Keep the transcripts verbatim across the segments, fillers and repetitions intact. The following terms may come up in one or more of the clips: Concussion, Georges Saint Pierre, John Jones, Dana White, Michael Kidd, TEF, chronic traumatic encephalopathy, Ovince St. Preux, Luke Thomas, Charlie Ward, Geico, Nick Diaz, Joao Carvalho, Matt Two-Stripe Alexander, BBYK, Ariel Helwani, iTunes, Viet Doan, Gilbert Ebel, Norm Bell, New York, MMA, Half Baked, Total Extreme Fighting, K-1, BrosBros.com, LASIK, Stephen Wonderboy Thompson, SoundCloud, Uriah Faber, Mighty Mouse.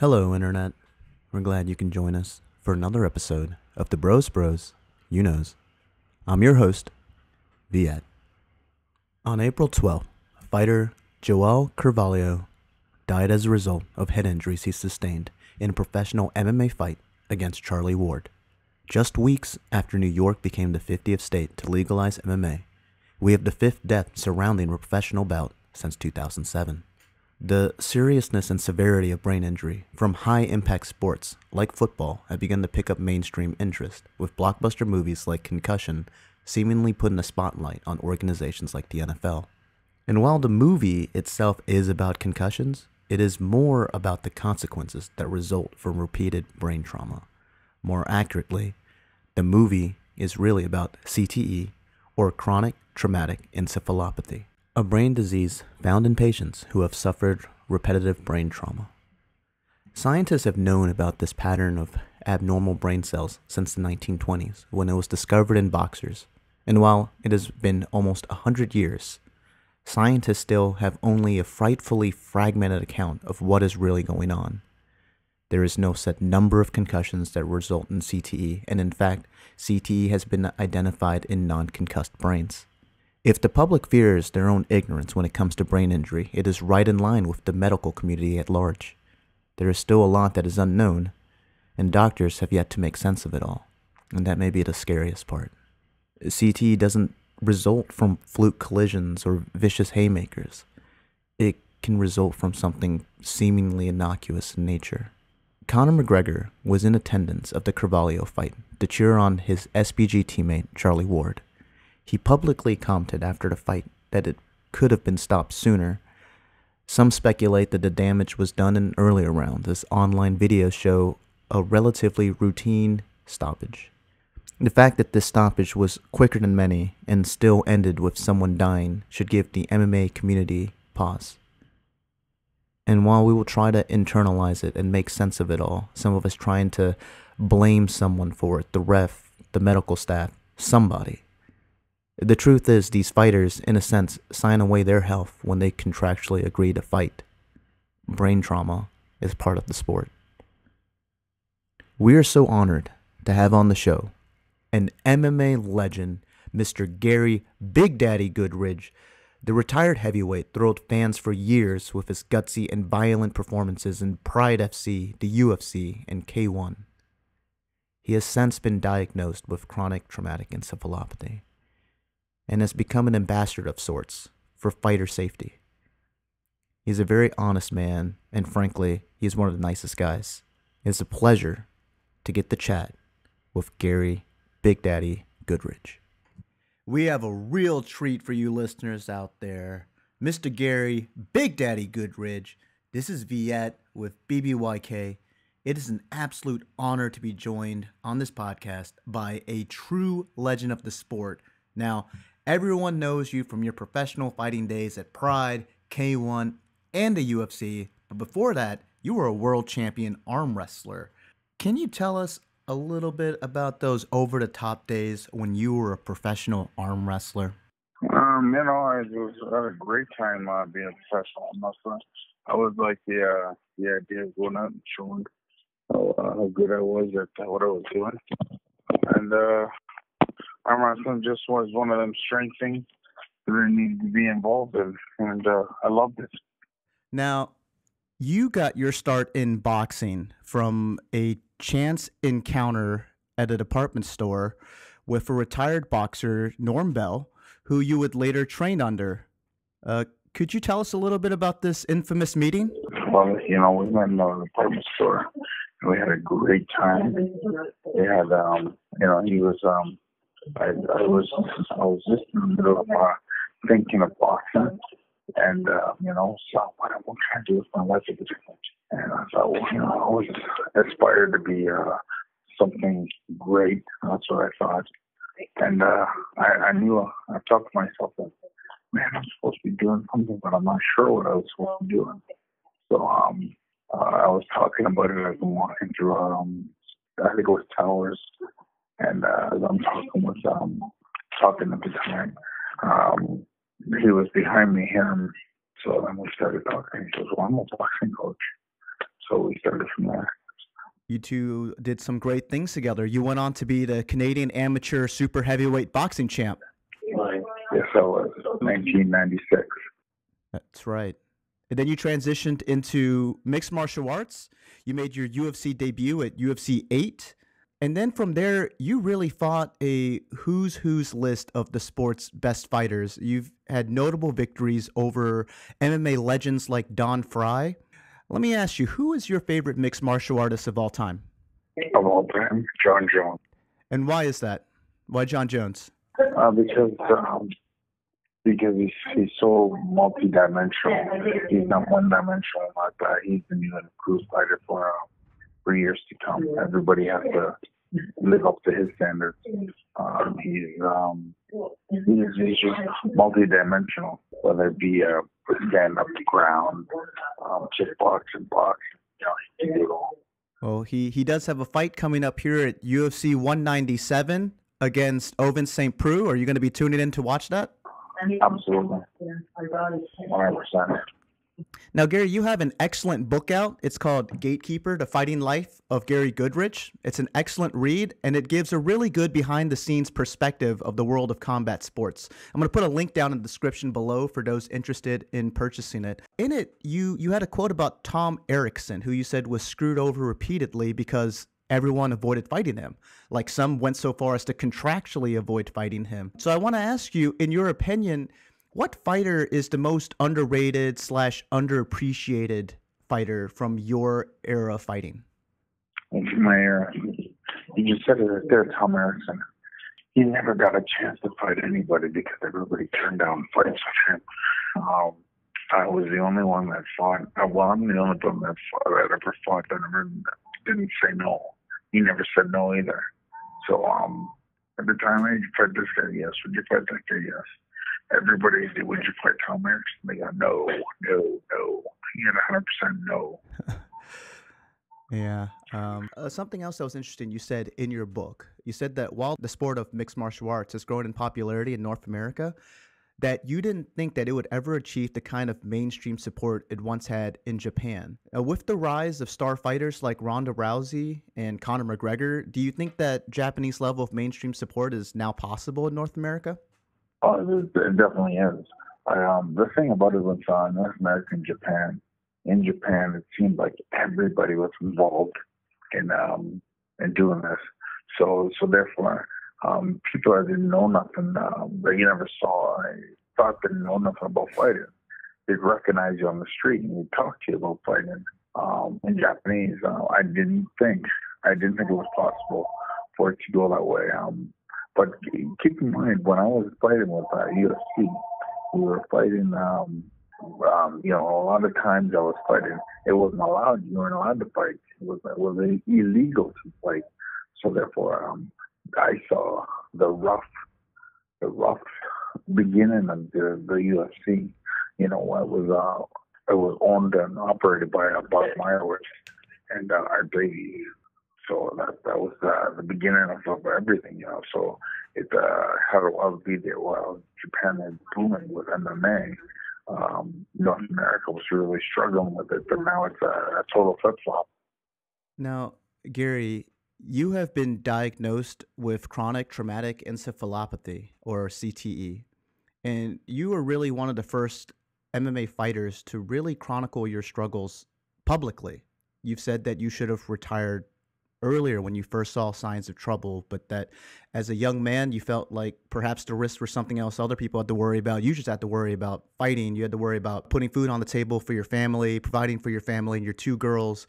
Hello, Internet. We're glad you can join us for another episode of the Bros Bros, You Knows. I'm your host, Viet. On April twelfth, fighter Joao Carvalho died as a result of head injuries he sustained in a professional M M A fight against Charlie Ward. Just weeks after New York became the fiftieth state to legalize M M A, we have the fifth death surrounding a professional bout since two thousand seven. The seriousness and severity of brain injury from high-impact sports like football have begun to pick up mainstream interest, with blockbuster movies like Concussion seemingly putting the spotlight on organizations like the N F L. And while the movie itself is about concussions, it is more about the consequences that result from repeated brain trauma. More accurately, the movie is really about C T E, or chronic traumatic encephalopathy, a brain disease found in patients who have suffered repetitive brain trauma. Scientists have known about this pattern of abnormal brain cells since the nineteen twenties, when it was discovered in boxers, and while it has been almost one hundred years, scientists still have only a frightfully fragmented account of what is really going on. There is no set number of concussions that result in C T E, and in fact, C T E has been identified in non-concussed brains. If the public fears their own ignorance when it comes to brain injury, it is right in line with the medical community at large. There is still a lot that is unknown, and doctors have yet to make sense of it all, and that may be the scariest part. C T E doesn't result from fluke collisions or vicious haymakers. It can result from something seemingly innocuous in nature. Conor McGregor was in attendance of the Carvalho fight to cheer on his S B G teammate Charlie Ward. He publicly commented after the fight that it could have been stopped sooner. Some speculate that the damage was done in earlier rounds, as online videos show a relatively routine stoppage. The fact that this stoppage was quicker than many and still ended with someone dying should give the M M A community pause. And while we will try to internalize it and make sense of it all, some of us trying to blame someone for it, the ref, the medical staff, somebody. The truth is, these fighters, in a sense, sign away their health when they contractually agree to fight. Brain trauma is part of the sport. We are so honored to have on the show an M M A legend, Mister Gary Big Daddy Goodridge. The retired heavyweight thrilled fans for years with his gutsy and violent performances in Pride F C, the U F C, and K one. He has since been diagnosed with chronic traumatic encephalopathy, and has become an ambassador of sorts for fighter safety. He's a very honest man, and frankly, he's one of the nicest guys. It's a pleasure to get the chat with Gary Big Daddy Goodridge. We have a real treat for you listeners out there. Mister Gary Big Daddy Goodridge, this is Viet with B B Y K. It is an absolute honor to be joined on this podcast by a true legend of the sport. Now, everyone knows you from your professional fighting days at Pride, K one, and the U F C, but before that, you were a world champion arm wrestler. Can you tell us a little bit about those over-the-top days when you were a professional arm wrestler? Um, you know, it was, it was a great time uh, being a professional arm wrestler. I was like, yeah, the idea of going out and showing how, uh, how good I was at what I was doing. And uh, arm wrestling just was one of them strange things that I needed to be involved in, and uh, I loved it. Now, you got your start in boxing from a chance encounter at a department store with a retired boxer, Norm Bell, who you would later train under. Uh, could you tell us a little bit about this infamous meeting? Well, you know, we met in a department store, and we had a great time. We had, um, you know, he was... Um, I, I was I was just in the middle of uh, thinking of boxing, and uh, you know, so what, what can I do with my life at this point? And I thought, well, you know, I always aspired to be uh, something great. That's what I thought, and uh, I, I knew I talked to myself that, man, I'm supposed to be doing something, but I'm not sure what I was supposed to be doing. So um, uh, I was talking about it as I'm walking through um, I think it was Towers. And uh, as I'm talking with um talking at the time, um, he was behind me, him. So then we started talking. He goes, well, I'm a boxing coach. so we started from there. You two did some great things together. You went on to be the Canadian amateur super heavyweight boxing champ. Yes, I was. nineteen ninety-six. That's right. And then you transitioned into mixed martial arts. You made your U F C debut at U F C eight. And then from there, you really fought a who's who's list of the sport's best fighters. You've had notable victories over M M A legends like Don Frye. Let me ask you, who is your favorite mixed martial artist of all time? Of all time, John Jones. And why is that? Why John Jones? Uh, because um, because he's, he's so multidimensional. He's not one-dimensional like that. He's the new and improved fighter for, uh, for years to come. Everybody has to live up to his standards. Um, he's, um, he's, he's just multidimensional, whether it be a stand-up, ground, um, kickboxing, and boxing. You know, he can do it all. Well, he, he does have a fight coming up here at U F C one ninety-seven. Against Ovince Saint Preux. Are you going to be tuning in to watch that? Absolutely. one hundred percent. Now, Gary, you have an excellent book out. It's called Gatekeeper, The Fighting Life of Gary Goodridge. It's an excellent read, and it gives a really good behind-the-scenes perspective of the world of combat sports. I'm going to put a link down in the description below for those interested in purchasing it. In it, you, you had a quote about Tom Erickson, who you said was screwed over repeatedly because everyone avoided fighting him. Like, some went so far as to contractually avoid fighting him. So I want to ask you, in your opinion, what fighter is the most underrated slash underappreciated fighter from your era of fighting? From my era, you just said it right there, Tom Erickson. He never got a chance to fight anybody because everybody turned down fights with him. Um, I was the only one that fought. Well, I'm the only one that, fought, that ever fought that ever didn't say no. He never said no either. So um, at the time, I fight this guy, yes. Would you fight that guy, yes? Everybody said, would you fight Tom Erickson? They go, no, no, no. He had one hundred percent no. Yeah. Um, uh, something else that was interesting you said in your book, you said that while the sport of mixed martial arts has grown in popularity in North America, that you didn't think that it would ever achieve the kind of mainstream support it once had in Japan. Uh, with the rise of star fighters like Ronda Rousey and Conor McGregor, do you think that Japanese level of mainstream support is now possible in North America? Oh, it, is, it definitely is. I, um, the thing about it was uh, North America and Japan. In Japan, it seemed like everybody was involved in um, in doing this. So, so therefore, Um, people that didn't know nothing, um, that you never saw, I thought didn't know nothing about fighting. They'd recognize you on the street and they'd talk to you about fighting. Um, in Japanese, uh, I didn't think, I didn't think it was possible for it to go that way. Um, but keep in mind, when I was fighting with uh, U F C, we were fighting, um, um, you know, a lot of times I was fighting. It wasn't allowed, you weren't allowed to fight. It was, it was illegal to fight. So therefore, um, I saw the rough, the rough beginning of the, the U F C. You know, it was uh, it was owned and operated by uh, Bob Myers and uh, our babies. So that that was uh, the beginning of, of everything. You know, so it uh, had a lot of video. While Japan was booming with M M A, um, North America was really struggling with it. But now it's a, a total flip flop. Now, Gary, you have been diagnosed with chronic traumatic encephalopathy, or C T E, and you were really one of the first M M A fighters to really chronicle your struggles publicly. You've said that you should have retired earlier when you first saw signs of trouble, but that as a young man, you felt like perhaps the risks were something else other people had to worry about. You just had to worry about fighting. You had to worry about putting food on the table for your family, providing for your family and your two girls.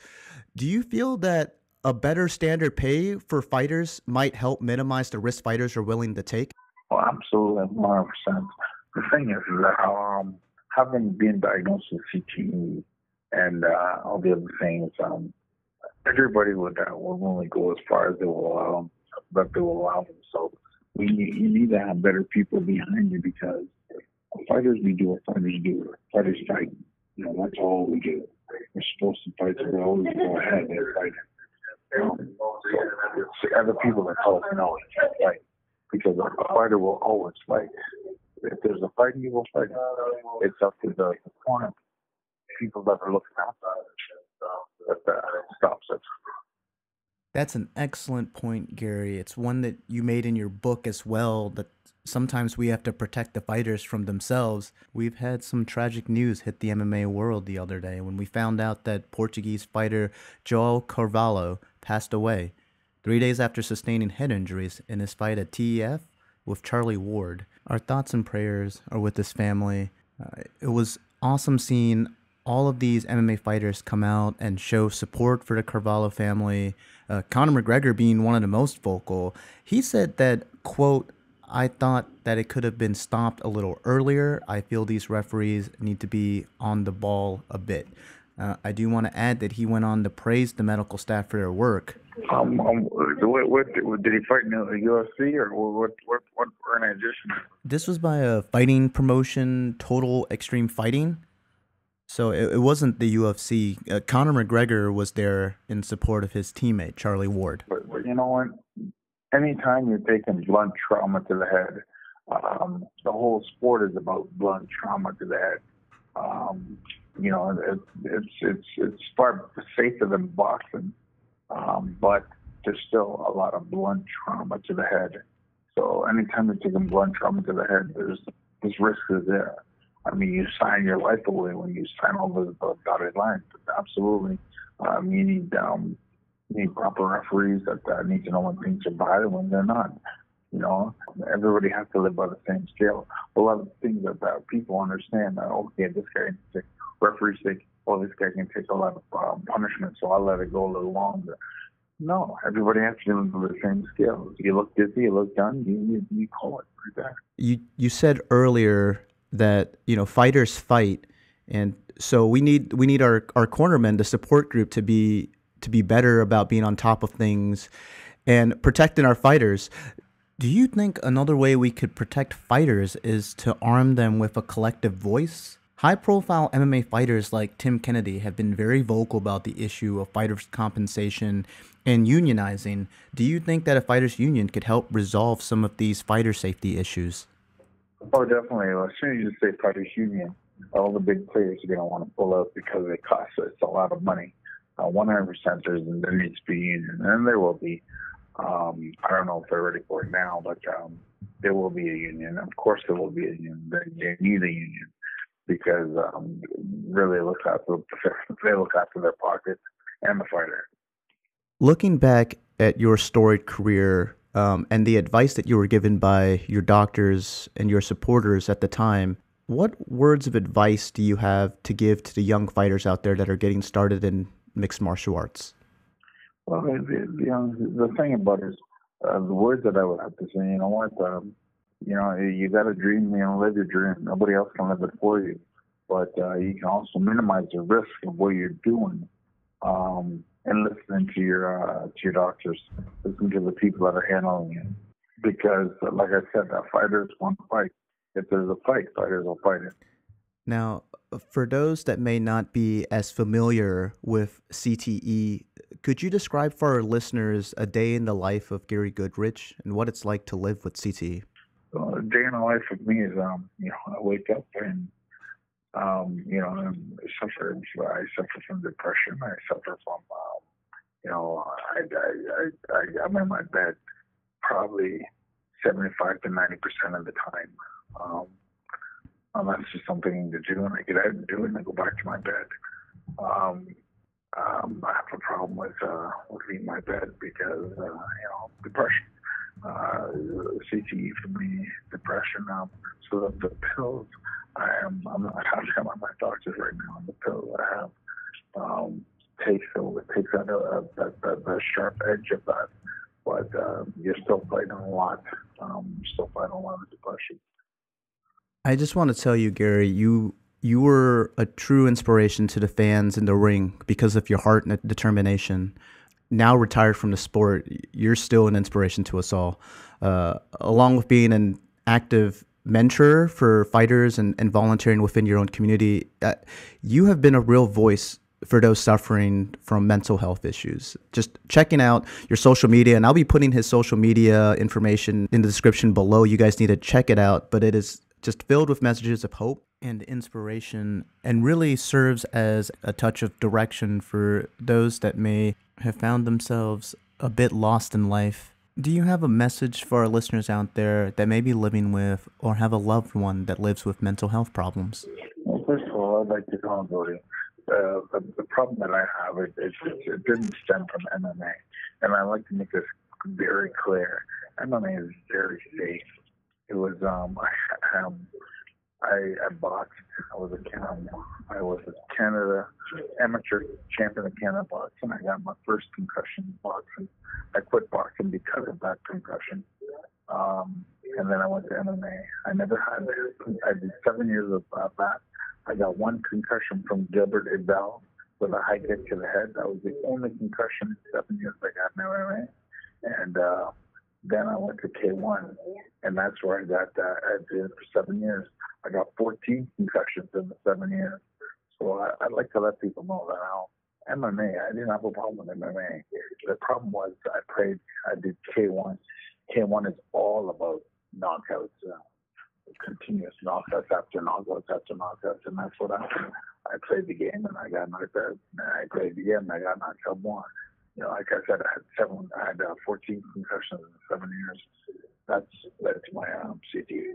Do you feel that a better standard pay for fighters might help minimize the risk fighters are willing to take? Oh, absolutely, one hundred percent. The thing is that um, having been diagnosed with C T E and uh, all the other things, um, everybody would uh, will only go as far as they will allow, that they will allow them. So we need, you need to have better people behind you, because fighters we do, what fighters do, fighters fight. You know, that's all we do. We're supposed to fight, so we always go ahead and fight. Um, so it's other people that tell us no, you can't fight, because a fighter will always fight. If there's a fight, you will fight. It's up to the opponent, people that are looking out. at that and stops it. That's an excellent point, Gary. It's one that you made in your book as well, that sometimes we have to protect the fighters from themselves. We've had some tragic news hit the M M A world the other day when we found out that Portuguese fighter Joao Carvalho passed away three days after sustaining head injuries in his fight at T E F with Charlie Ward. Our thoughts and prayers are with his family. Uh, it was awesome seeing all of these M M A fighters come out and show support for the Carvalho family, uh, Conor McGregor being one of the most vocal. He said that, quote, "I thought that it could have been stopped a little earlier. I feel these referees need to be on the ball a bit." Uh, I do want to add that he went on to praise the medical staff for their work. Um, um, what, what, what, did he fight in the U F C or what, what, what organization? This was by a fighting promotion, Total Extreme Fighting. So it, it wasn't the U F C. Uh, Conor McGregor was there in support of his teammate, Charlie Ward. But, but you know what? Anytime you're taking blunt trauma to the head, um, the whole sport is about blunt trauma to the head. Um, you know, it, it's it's it's far safer than boxing, um, but there's still a lot of blunt trauma to the head. So anytime you're taking blunt trauma to the head, there's this risk is there. I mean, you sign your life away when you sign over the dotted line. Absolutely. Um, you need um, you need proper referees that uh, need to know when things are bad and when they're not. You know, everybody has to live by the same scale. A lot of things that, that people understand that, okay, this guy can take, referees think, oh, this guy can take a lot of uh, punishment, so I'll let it go a little longer. No, everybody has to do the same scale. You look dizzy, you look done, you, you, you call it right there. You, you said earlier that, you know, fighters fight, and so we need we need our our cornermen, the support group, to be to be better about being on top of things and protecting our fighters. Do you think another way we could protect fighters is to arm them with a collective voice? High-profile M M A fighters like Tim Kennedy have been very vocal about the issue of fighters' compensation and unionizing. Do you think that a fighters' union could help resolve some of these fighter safety issues? Oh, definitely. As soon as you say fighters' union, all the big players are going to want to pull out because it costs us a lot of money. Uh, one hundred percent there's, and there needs to be union, and there will be. Um, I don't know if they're ready for it now, but um, there will be a union. Of course there will be a union. They, they need a union because um, really look after, they look after their pockets and the fighter. Looking back at your storied career, Um, and the advice that you were given by your doctors and your supporters at the time, what words of advice do you have to give to the young fighters out there that are getting started in mixed martial arts? Well, the, the, the thing about it is, uh, the words that I would have to say, you know what, um, you know, you got a dream, you know, live your dream. Nobody else can live it for you. But uh, you can also minimize the risk of what you're doing. Um, and listening to your uh, to your doctors, listen to the people that are handling it. Because, like I said, that fighters want to fight. If there's a fight, fighters will fight it. Now, for those that may not be as familiar with C T E, could you describe for our listeners a day in the life of Gary Goodridge and what it's like to live with C T E? Well, a day in the life of me is, um, you know, I wake up and Um, you know, I suffer, I suffer from depression. I suffer from, um, you know, I, I, I, I, I'm in my bed probably seventy-five to ninety percent of the time. Um, unless there's something to do and I get out and do it and I go back to my bed. Um, um, I have a problem with, uh, with leaving my bed because, uh, you know, depression. Uh, C T E for me, depression. Um, so that the pills, I am, I'm not I'm at my doctor's right now. The pills I have um, takes so it takes out uh, that, that that sharp edge of that, but uh, you're still fighting a lot. Um, you're still fighting a lot of depression. I just want to tell you, Gary, you you were a true inspiration to the fans in the ring because of your heart and determination. Now retired from the sport, you're still an inspiration to us all, uh, along with being an active mentor for fighters and, and volunteering within your own community. Uh, you have been a real voice for those suffering from mental health issues. Just checking out your social media, and I'll be putting his social media information in the description below. You guys need to check it out, but it is just filled with messages of hope and inspiration, and really serves as a touch of direction for those that may have found themselves a bit lost in life. Do you have a message for our listeners out there that may be living with or have a loved one that lives with mental health problems? Well, first of all, I'd like to comment. Uh, the, the problem that I have, it, it, it didn't stem from M M A. And I like to make this very clear. M M A is very safe. It was, um, I, um, I, I boxed. I was a, um, I was a Canada amateur champion of Canada boxing. I got my first concussion boxing. I quit boxing because of that concussion. Um, and then I went to M M A. I never had, I did seven years of uh, that. I got one concussion from Gilbert Ebel with a high kick to the head. That was the only concussion in seven years I got in M M A. And uh, then I went to K one, and that's where I got that. I did it for seven years. I got fourteen concussions in the seven years. So I, I'd like to let people know that now. M M A, I didn't have a problem with M M A. The problem was I played, I did K one. K one is all about knockouts. Uh, continuous knockouts after knockouts after knockouts, and that's what happened. I played the game and I got knocked out. And I played the game and I got knocked out more. You know, like I said, I had seven, I had uh, fourteen concussions in seven years. That's that's my um, C T E.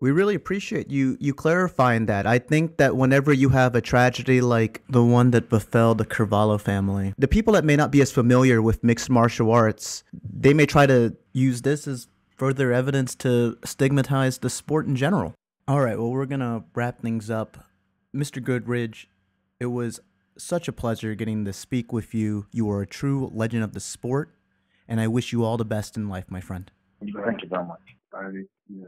We really appreciate you you clarifying that. I think that whenever you have a tragedy like the one that befell the Carvalho family, the people that may not be as familiar with mixed martial arts, they may try to use this as further evidence to stigmatize the sport in general. All right, well, we're going to wrap things up. Mister Goodridge, it was such a pleasure getting to speak with you. You are a true legend of the sport, and I wish you all the best in life, my friend. Thank you very much. I, yeah.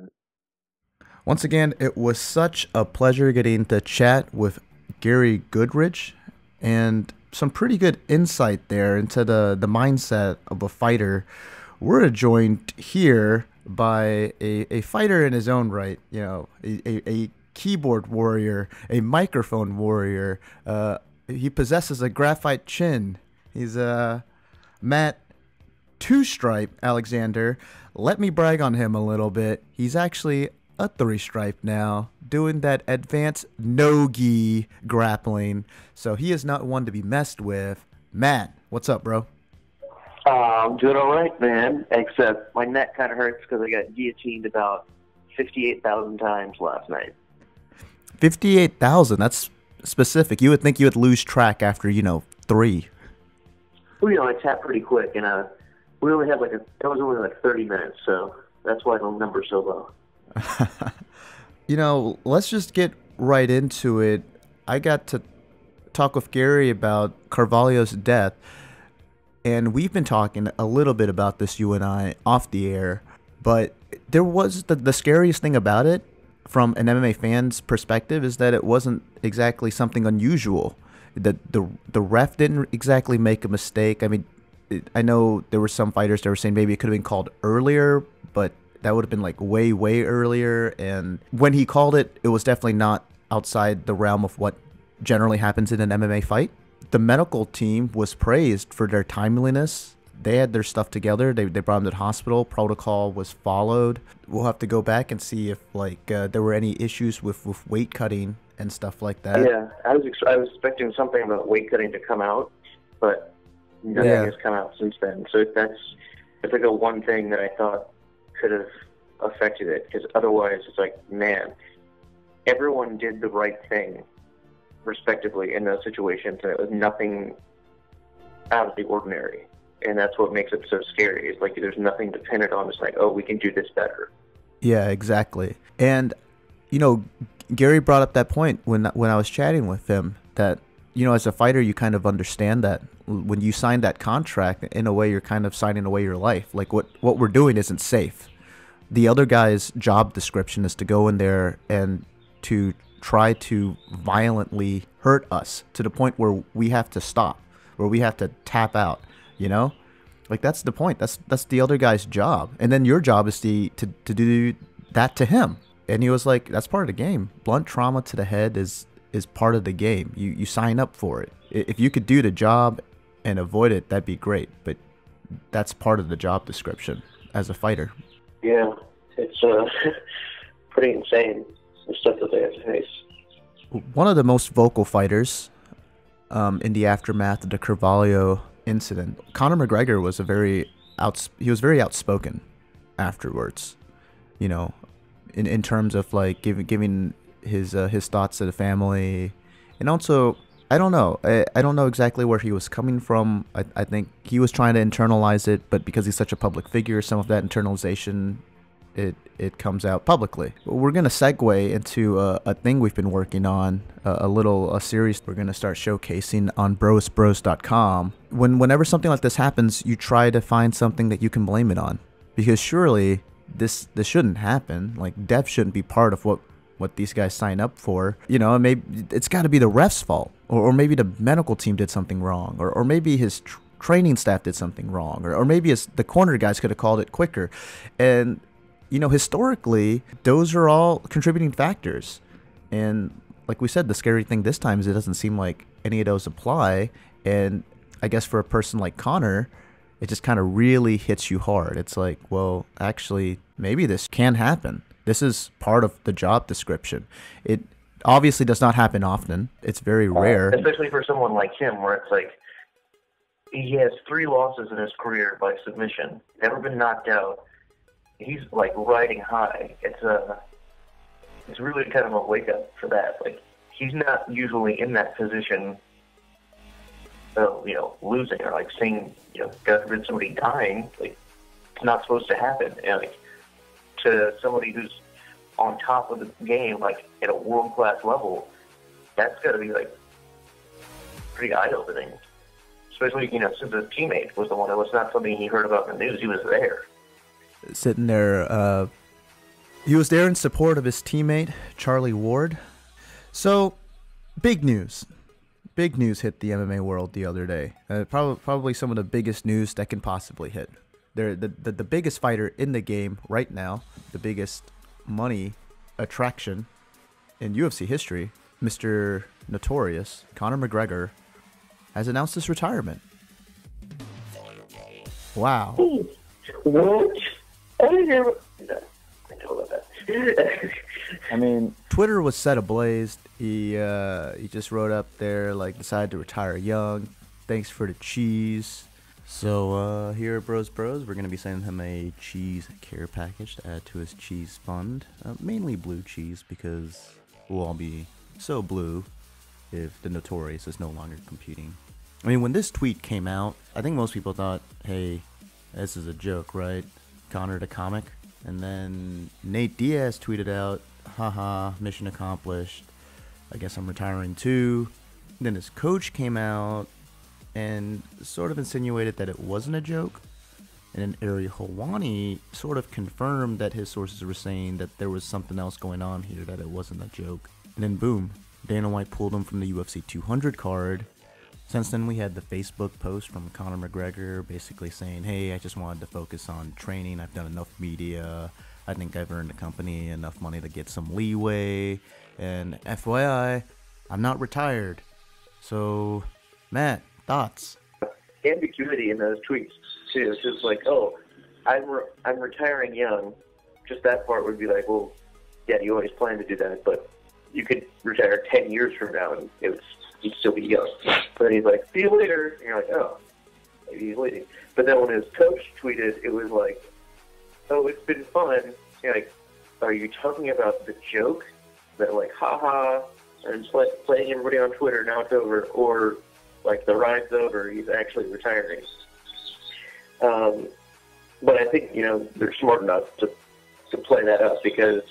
Once again, it was such a pleasure getting to chat with Gary Goodridge, and some pretty good insight there into the, the mindset of a fighter. We're joined here by a, a fighter in his own right, you know, a, a, a keyboard warrior, a microphone warrior. Uh, he possesses a graphite chin. He's uh, Matt Two-Stripe Alexander. Let me brag on him a little bit. He's actually a three-stripe now, doing that advanced no-gi grappling. So he is not one to be messed with. Matt, what's up, bro? Uh, I'm doing all right, man, except my neck kind of hurts because I got guillotined about fifty-eight thousand times last night. fifty-eight thousand? That's specific. You would think you would lose track after, you know, three. Well, you know, I tapped pretty quick, and uh, we only had like a, that was only like thirty minutes, so that's why the number's so low. You know, let's just get right into it. I got to talk with Gary about Carvalho's death. And we've been talking a little bit about this, you and I, off the air. But there was the, the scariest thing about it, from an M M A fan's perspective, is that it wasn't exactly something unusual. The the the ref didn't exactly make a mistake. I mean, it, I know there were some fighters that were saying maybe it could have been called earlier, but that would have been like way, way earlier. And when he called it, it was definitely not outside the realm of what generally happens in an M M A fight. The medical team was praised for their timeliness. They had their stuff together. They, they brought him to the hospital. Protocol was followed. We'll have to go back and see if like uh, there were any issues with, with weight cutting and stuff like that. Yeah, I was ex I was expecting something about weight cutting to come out, but nothing yeah. has come out since then. So that's it's like a one thing that I thought could have affected it, because otherwise it's like, man, everyone did the right thing respectively in those situations, and it was nothing out of the ordinary, and that's what makes it so scary. It's like there's nothing dependent on. It's like, oh, we can do this better. Yeah, exactly. And you know, Gary brought up that point when when I was chatting with him, that you know, as a fighter, you kind of understand that when you sign that contract, in a way, you're kind of signing away your life. Like what what we're doing isn't safe. The other guy's job description is to go in there and to try to violently hurt us to the point where we have to stop, where we have to tap out, you know? Like, that's the point. That's that's the other guy's job. And then your job is to, to, to do that to him. And he was like, that's part of the game. Blunt trauma to the head is, is part of the game. You, you sign up for it. If you could do the job and avoid it, that'd be great. But that's part of the job description as a fighter. Yeah, it's uh, pretty insane. the stuff that they have to face. One of the most vocal fighters um, in the aftermath of the Carvalho incident, Conor McGregor was a very outs he was very outspoken afterwards. You know, in in terms of like giving giving his uh, his thoughts to the family, and also I don't know I, I don't know exactly where he was coming from. I I think he was trying to internalize it, but because he's such a public figure, some of that internalization it it comes out publicly. We're gonna segue into a, a thing we've been working on, a, a little a series we're gonna start showcasing on Bros Bros dot com. When whenever something like this happens, you try to find something that you can blame it on, because surely this this shouldn't happen. Like, death shouldn't be part of what what these guys sign up for. You know, maybe it's got to be the ref's fault, or, or maybe the medical team did something wrong, or, or maybe his tr training staff did something wrong, or, or maybe it's the corner guys could have called it quicker. And you know, historically, those are all contributing factors. And like we said, the scary thing this time is it doesn't seem like any of those apply. And I guess for a person like Conor, it just kind of really hits you hard. It's like, well, actually, maybe this can happen. This is part of the job description. It obviously does not happen often. It's very rare. Especially for someone like him, where it's like, he has three losses in his career by submission. Never been knocked out. He's like riding high. It's a, it's really kind of a wake up for that. Like, he's not usually in that position of, you know, losing, or like seeing, you know, God forbid, somebody dying. Like, it's not supposed to happen. And like, to somebody who's on top of the game, like at a world class level, that's got to be like pretty eye opening. Especially, you know, since his teammate was the one that was not something he heard about in the news. He was there. Sitting there, uh, he was there in support of his teammate, Charlie Ward. So, big news. Big news hit the M M A world the other day. Uh, probably, probably some of the biggest news that can possibly hit. They're the, the, the biggest fighter in the game right now, the biggest money attraction in U F C history, Mister Notorious, Conor McGregor, has announced his retirement. Wow. What? I didn't hear about that. I know about that. I mean, Twitter was set ablaze. He uh, he just wrote up there, like, decided to retire young. Thanks for the cheese. So uh, here at Bros Bros, we're gonna be sending him a cheese care package to add to his cheese fund, uh, mainly blue cheese, because we'll all be so blue if the Notorious is no longer competing. I mean, when this tweet came out, I think most people thought, hey, this is a joke, right? Conor the comic. And then Nate Diaz tweeted out, haha, mission accomplished. I guess I'm retiring too. And then his coach came out and sort of insinuated that it wasn't a joke. And then Ari Helwani sort of confirmed that his sources were saying that there was something else going on here, that it wasn't a joke. And then boom, Dana White pulled him from the U F C two hundred card. Since then, we had the Facebook post from Conor McGregor basically saying, hey, I just wanted to focus on training. I've done enough media. I think I've earned the company enough money to get some leeway. And F Y I, I'm not retired. So, Matt, thoughts? Ambiguity in those tweets, too. It's just like, oh, I'm, re I'm retiring young. Just that part would be like, well, yeah, you always plan to do that, but you could retire ten years from now and it would he'd still be young. But he's like, see you later. And you're like, oh, maybe he's leaving. But then when his coach tweeted, it was like, oh, it's been fun. And you're like, are you talking about the joke? That like, haha, and play, playing everybody on Twitter, now it's over. Or like, the ride's over, he's actually retiring. Um, but I think, you know, they're smart enough to, to play that up, because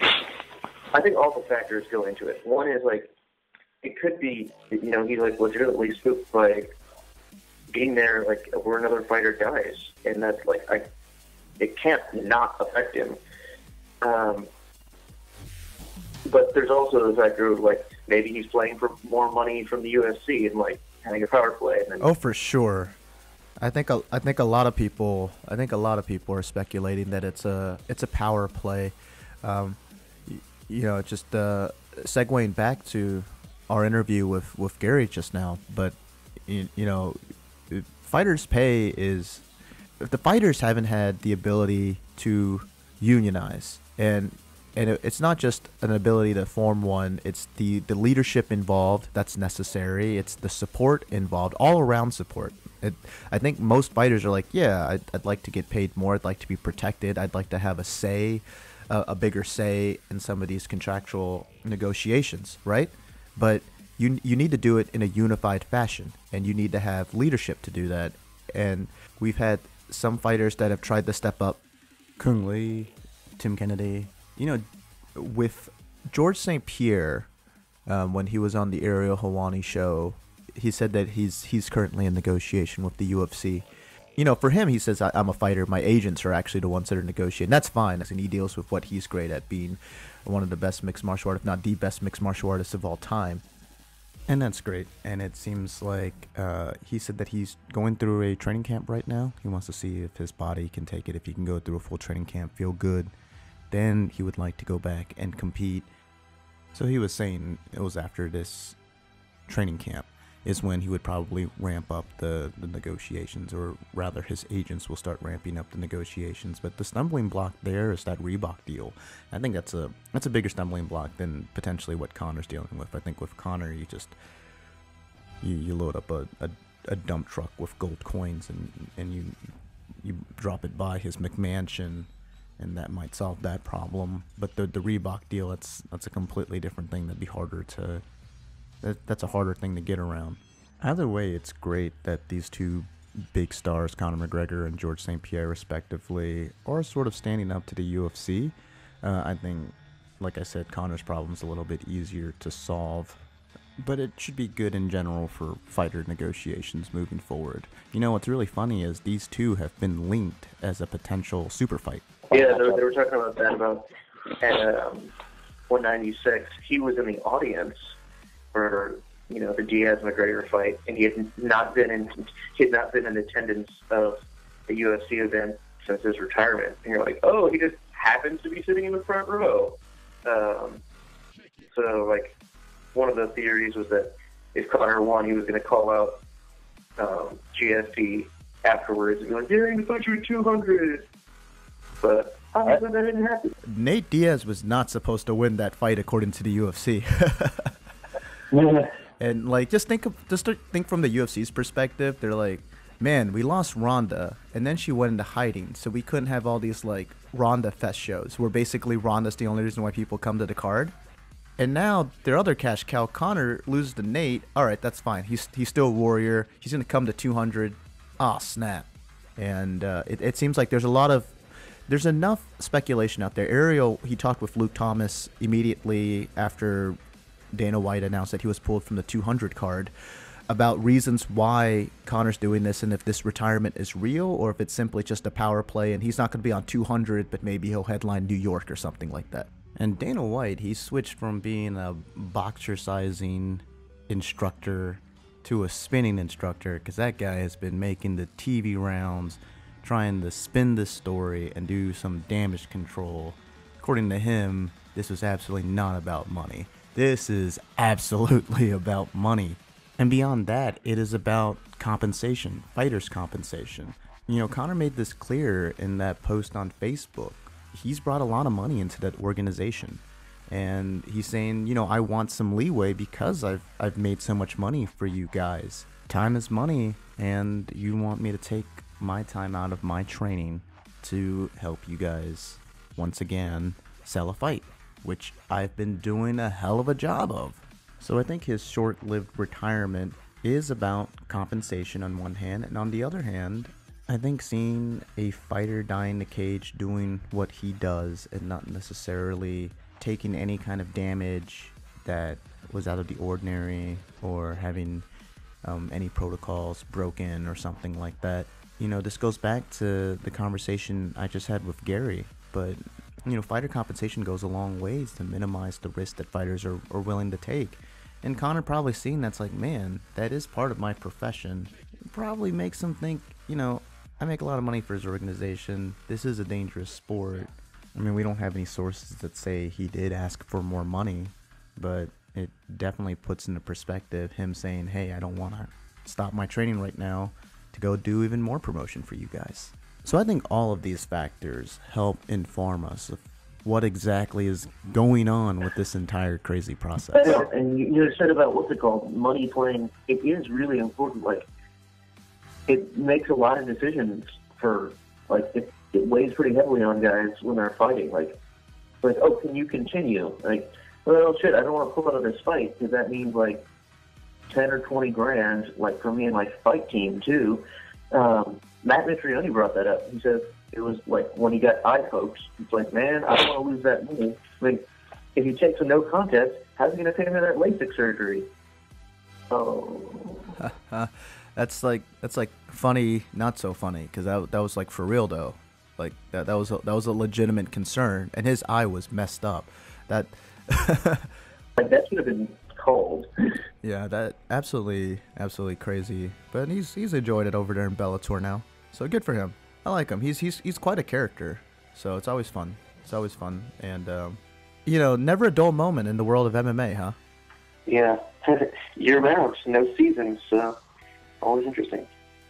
I think all the factors go into it. One is like, it could be, you know, he like legitimately spooked by being there, like where another fighter dies, and that's like, I, it can't not affect him. Um, but there's also the factor of like, maybe he's playing for more money from the U F C and like having a power play. And then, oh, for sure. I think a, I think a lot of people, I think a lot of people are speculating that it's a it's a power play. Um, you, you know, just uh, segueing back to our interview with with Gary just now, but you, you know, fighters' pay is, if the fighters haven't had the ability to unionize, and and it, it's not just an ability to form one, it's the, the leadership involved that's necessary, it's the support involved, all around support. It, I think most fighters are like, yeah, I'd, I'd like to get paid more, I'd like to be protected, I'd like to have a say, uh, a bigger say in some of these contractual negotiations, right? But you, you need to do it in a unified fashion, and you need to have leadership to do that. And we've had some fighters that have tried to step up, Kung Lee, Tim Kennedy, you know, with Georges Saint Pierre, um, when he was on the Ari Helwani show, he said that he's he's currently in negotiation with the U F C. You know, for him, he says, I'm a fighter. My agents are actually the ones that are negotiating. That's fine. And he deals with what he's great at, being one of the best mixed martial artists, if not the best mixed martial artist of all time. And that's great. And it seems like uh, he said that he's going through a training camp right now. He wants to see if his body can take it, if he can go through a full training camp, feel good. Then he would like to go back and compete. So he was saying it was after this training camp is when he would probably ramp up the, the negotiations, or rather his agents will start ramping up the negotiations. But the stumbling block there is that Reebok deal. I think that's a that's a bigger stumbling block than potentially what Conor's dealing with. I think with Conor, you just, you, you load up a, a, a dump truck with gold coins and, and you, you drop it by his McMansion, and that might solve that problem. But the, the Reebok deal, that's, that's a completely different thing that'd be harder to... That's a harder thing to get around. Either way, it's great that these two big stars, Conor McGregor and Georges Saint Pierre respectively, are sort of standing up to the U F C. Uh, I think, like I said, Conor's problem's a little bit easier to solve, but it should be good in general for fighter negotiations moving forward. You know, what's really funny is these two have been linked as a potential super fight. Yeah, they were talking about that about at um, one ninety-six. He was in the audience for, you know, the Diaz McGregor fight, and he had not been in he had not been in attendance of a U F C event since his retirement. And you're like, oh, he just happens to be sitting in the front row. Um, so like, one of the theories was that if Conor won, he was going to call out um, G S P afterwards and be like, during the fight you were two hundred, but obviously that didn't happen. Nate Diaz was not supposed to win that fight according to the U F C. And like, just think of, just think from the U F C's perspective, they're like, man, we lost Ronda, and then she went into hiding, so we couldn't have all these like Ronda Fest shows where basically Ronda's the only reason why people come to the card. And now their other cash cow, Conor, loses to Nate. All right, that's fine. He's he's still a warrior. He's gonna come to two hundred. Ah, snap. And uh, it it seems like there's a lot of there's enough speculation out there. Ariel, he talked with Luke Thomas immediately after Dana White announced that he was pulled from the two hundred card, about reasons why Conor's doing this, and if this retirement is real or if it's simply just a power play and he's not going to be on two hundred, but maybe he'll headline New York or something like that. And Dana White, he switched from being a boxercising instructor to a spinning instructor, because that guy has been making the T V rounds trying to spin this story and do some damage control. According to him, this was absolutely not about money. This is absolutely about money. And beyond that, it is about compensation, fighters' compensation. You know, Conor made this clear in that post on Facebook. He's brought a lot of money into that organization. And he's saying, you know, I want some leeway because I've, I've made so much money for you guys. Time is money, and you want me to take my time out of my training to help you guys, once again, sell a fight, which I've been doing a hell of a job of. So I think his short-lived retirement is about compensation on one hand, and on the other hand, I think seeing a fighter die in the cage doing what he does and not necessarily taking any kind of damage that was out of the ordinary or having um, any protocols broken or something like that. You know, this goes back to the conversation I just had with Gary, but you know, fighter compensation goes a long ways to minimize the risk that fighters are, are willing to take. And Conor probably seen that's like, man, that is part of my profession. It probably makes him think, you know, I make a lot of money for his organization. This is a dangerous sport. I mean, we don't have any sources that say he did ask for more money, but it definitely puts into perspective him saying, hey, I don't want to stop my training right now to go do even more promotion for you guys. So I think all of these factors help inform us of what exactly is going on with this entire crazy process. And you know, you said about what's it called, money playing. It is really important. Like, it makes a lot of decisions for, like, it, it weighs pretty heavily on guys when they're fighting. Like, like, oh, can you continue? Like, well, shit, I don't want to pull out of this fight because that means like ten or twenty grand, like for me and my fight team too. Um, Matt Mitrione brought that up. He said it was like when he got eye pokes, it's like, man, I don't want to lose that money. Like, if he takes a no contest, how's he going to pay him for that LASIK surgery? Oh, that's like that's like funny, not so funny, because that that was like for real though. Like that that was a, that was a legitimate concern, and his eye was messed up. That like that should have been cold. Yeah, that absolutely, absolutely crazy. But he's he's enjoyed it over there in Bellator now, so good for him. I like him. He's he's he's quite a character. So it's always fun. It's always fun, and um, you know, never a dull moment in the world of M M A, huh? Yeah, year-round, no season, so always interesting.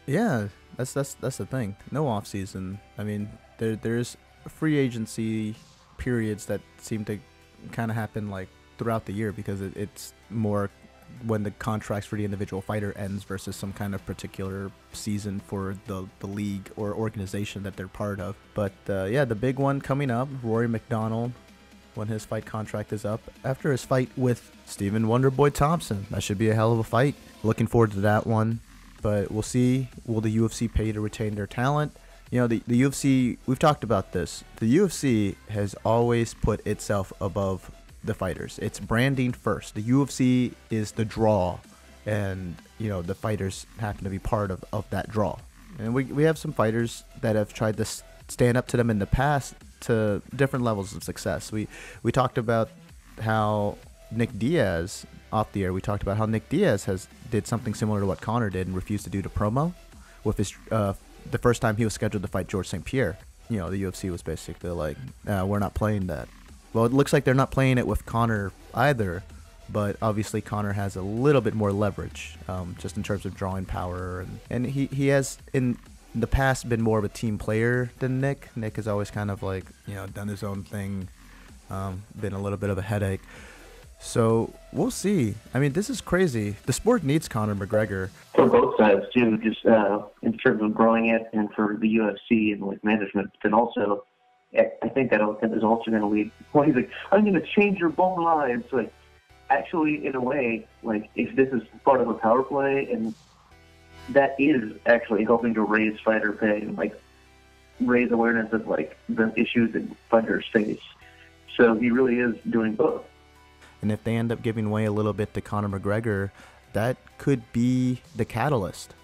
Yeah, that's that's that's the thing. No off season. I mean, there there's free agency periods that seem to kind of happen like throughout the year, because it, it's more when the contracts for the individual fighter ends versus some kind of particular season for the, the league or organization that they're part of. But uh, yeah, the big one coming up, Rory McDonald, when his fight contract is up after his fight with Stephen Wonderboy Thompson. That should be a hell of a fight. Looking forward to that one. But we'll see, will the U F C pay to retain their talent? You know, the, the U F C, we've talked about this. The U F C has always put itself above the fighters. It's branding first. The U F C is the draw, and, you know, the fighters happen to be part of, of that draw. And we, we have some fighters that have tried to stand up to them in the past to different levels of success. We, we talked about how Nick Diaz, off the air, we talked about how Nick Diaz has did something similar to what Conor did and refused to do the promo with his uh, the first time he was scheduled to fight Georges Saint Pierre, you know, the U F C was basically like, uh, we're not playing that. Well, it looks like they're not playing it with Conor either, but obviously Conor has a little bit more leverage, um, just in terms of drawing power. And, and he, he has in the past been more of a team player than Nick. Nick has always kind of like, you know, done his own thing, um, been a little bit of a headache. So we'll see. I mean, this is crazy. The sport needs Conor McGregor. For both sides, too, just uh, in terms of growing it and for the U F C and with management. And also, I think that is also going to lead. Well, he's like, I'm going to change your bone lines. Like, actually, in a way, like, if this is part of a power play, and that is actually helping to raise fighter pay and, like, raise awareness of, like, the issues that fighters face. So he really is doing both. And if they end up giving way a little bit to Conor McGregor, that could be the catalyst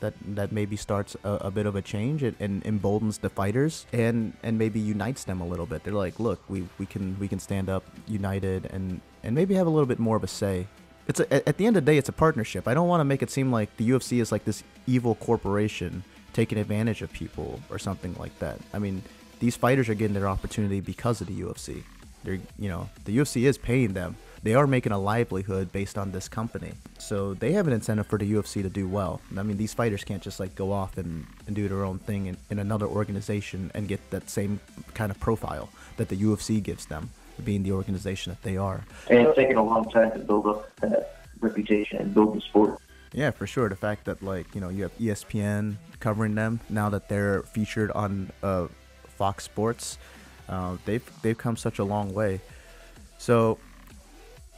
that that maybe starts a, a bit of a change and, and emboldens the fighters and, and maybe unites them a little bit. They're like, look, we, we can we can stand up united and, and maybe have a little bit more of a say. It's a, at the end of the day, it's a partnership. I don't want to make it seem like the U F C is like this evil corporation taking advantage of people or something like that. I mean, these fighters are getting their opportunity because of the U F C. They're, you know, the U F C is paying them. They are making a livelihood based on this company. So they have an incentive for the U F C to do well. I mean, these fighters can't just like go off and, and do their own thing in, in another organization and get that same kind of profile that the U F C gives them, being the organization that they are. And it's taken a long time to build up that reputation and build the sport. Yeah, for sure. The fact that, like, you know, you have E S P N covering them now that they're featured on uh, Fox Sports, uh, they've, they've come such a long way. So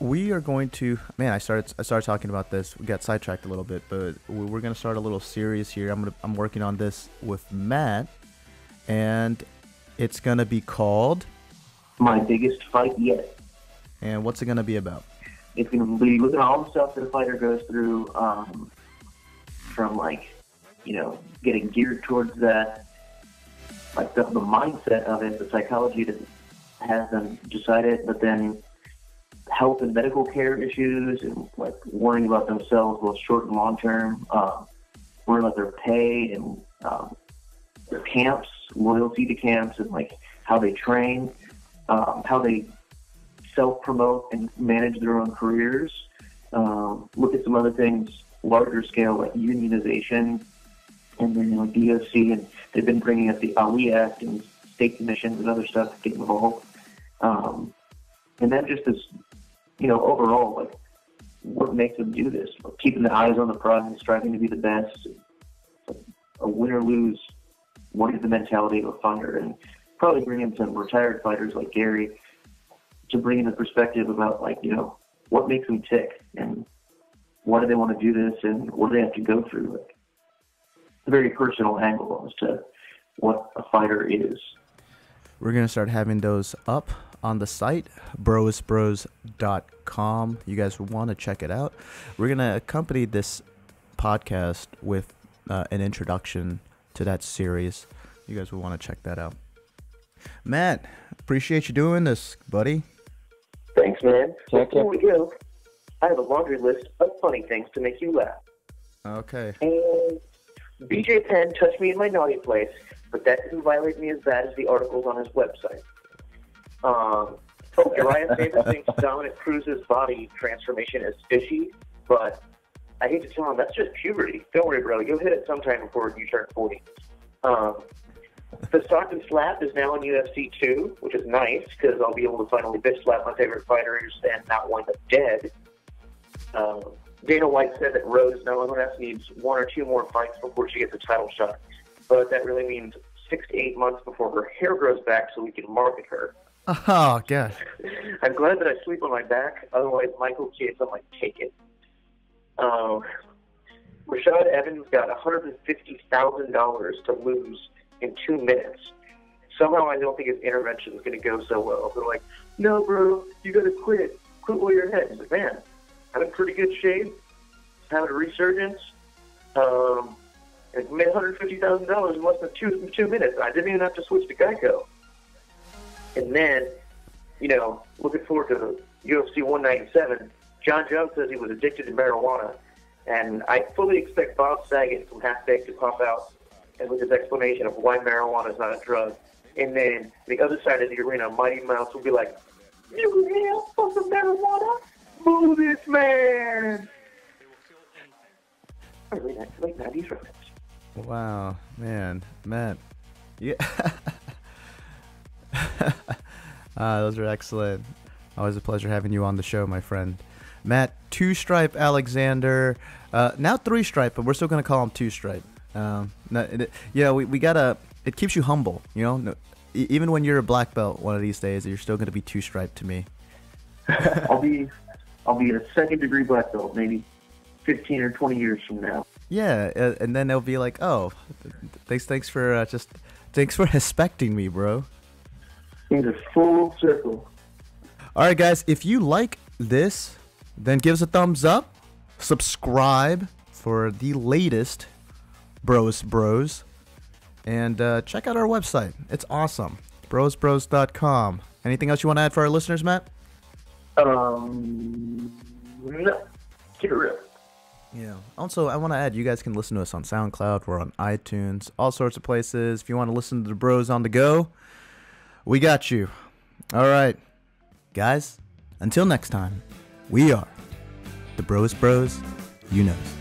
we are going to, man, I started I started talking about this. We got sidetracked a little bit, but we're going to start a little series here. I'm gonna, I'm working on this with Matt, and it's going to be called My Biggest Fight Yet. And what's it going to be about? It's going to be looking at all the stuff that a fighter goes through, um, from, like, you know, getting geared towards that, like the, the mindset of it, the psychology that has them decide it, but then health and medical care issues and, like, worrying about themselves both short and long term, uh, worrying about their pay and um, their camps, loyalty to camps, and, like, how they train, um, how they self-promote and manage their own careers. Um, look at some other things, larger scale, like unionization, and then, you know, D O C, and they've been bringing up the Ali Act and state commissions and other stuff to get involved. Um, and that just is, you know, overall, like, what makes them do this? Like, keeping the eyes on the prize, striving to be the best. A win or lose, what is the mentality of a fighter? And probably bringing some retired fighters like Gary to bring in the perspective about, like, you know, what makes them tick and why do they want to do this and what do they have to go through? Like, a very personal angle as to what a fighter is. We're going to start having those up on the site, Bros Bros dot com. You guys want to check it out. We're going to accompany this podcast with uh, an introduction to that series. You guys will want to check that out. Matt, appreciate you doing this, buddy. Thanks, man. Before we go, I have a laundry list of funny things to make you laugh. Okay. And B J Penn touched me in my naughty place, but that didn't violate me as bad as the articles on his website. Um, oh, Uriah Faber thinks Dominic Cruz's body transformation is fishy, but I hate to tell him that's just puberty. Don't worry, bro. You'll hit it sometime before you turn forty. Um, the Stockton slap is now in U F C two, which is nice because I'll be able to finally bitch slap my favorite fighters and not wind up dead. Um, Dana White said that Rose nonetheless needs one or two more fights before she gets a title shot, but that really means six to eight months before her hair grows back so we can market her. Oh, God. I'm glad that I sleep on my back. Otherwise, Michael Kidd might take it. Um, Rashad Evans got one hundred fifty thousand dollars to lose in two minutes. Somehow, I don't think his intervention is going to go so well. They're like, no, bro, you got to quit. Quit while you're ahead. He's like, man, I'm in pretty good shape. Having a resurgence. Um, and made one hundred fifty thousand dollars in less than two, two minutes. I didn't even have to switch to Geico. And then, you know, looking forward to U F C one ninety-seven, John Jones says he was addicted to marijuana. And I fully expect Bob Saget from Half Baked to pop out and with his explanation of why marijuana is not a drug. And then the other side of the arena, Mighty Mouse will be like, you inhale fucking marijuana? Move this man! Early nineties records. Wow, man. Matt. Yeah. Ah, those are excellent. Always a pleasure having you on the show, my friend. Matt, Two-Stripe Alexander. Uh, now Three-Stripe, but we're still going to call him Two-Stripe. Um, no, it, you know, we, we got to... It keeps you humble, you know? No, even when you're a black belt one of these days, you're still going to be Two-Stripe to me. I'll be I'll be a second-degree black belt maybe fifteen or twenty years from now. Yeah, uh, and then they'll be like, oh, thanks, thanks for uh, just... Thanks for respecting me, bro. In a full circle. All right, guys, if you like this, then give us a thumbs up. Subscribe for the latest Bros Bros. And uh, check out our website. It's awesome. Bros Bros dot com. Anything else you want to add for our listeners, Matt? Um, no. Keep it real. Yeah. Also, I want to add, you guys can listen to us on SoundCloud. We're on iTunes, all sorts of places. If you want to listen to the Bros on the go, we got you. All right, guys, until next time, we are the Bros Bros, you knows.